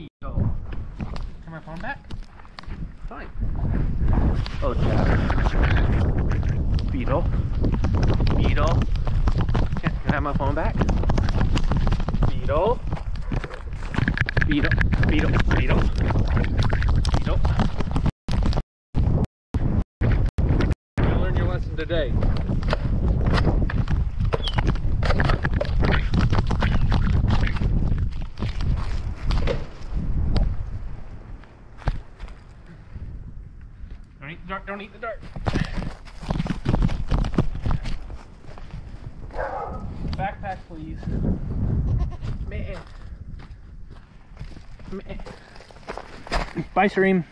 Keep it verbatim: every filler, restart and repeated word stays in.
Here we go. Turn my phone back. Fine. Oh, Jack. Beetle. Beetle. Can, can I have my phone back? Beetle. Beetle. Beetle. Beetle. Beetle. You learned your lesson today. Don't eat the dirt, don't eat the dirt. Backpack, please. Man. Man. Bye, Serene.